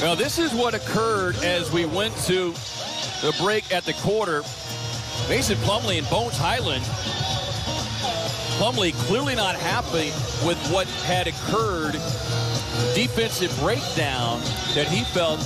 Now, this is what occurred as we went to the break at the quarter. Mason Plumlee and Bones Highland. Plumlee clearly not happy with what had occurred. Defensive breakdown that he felt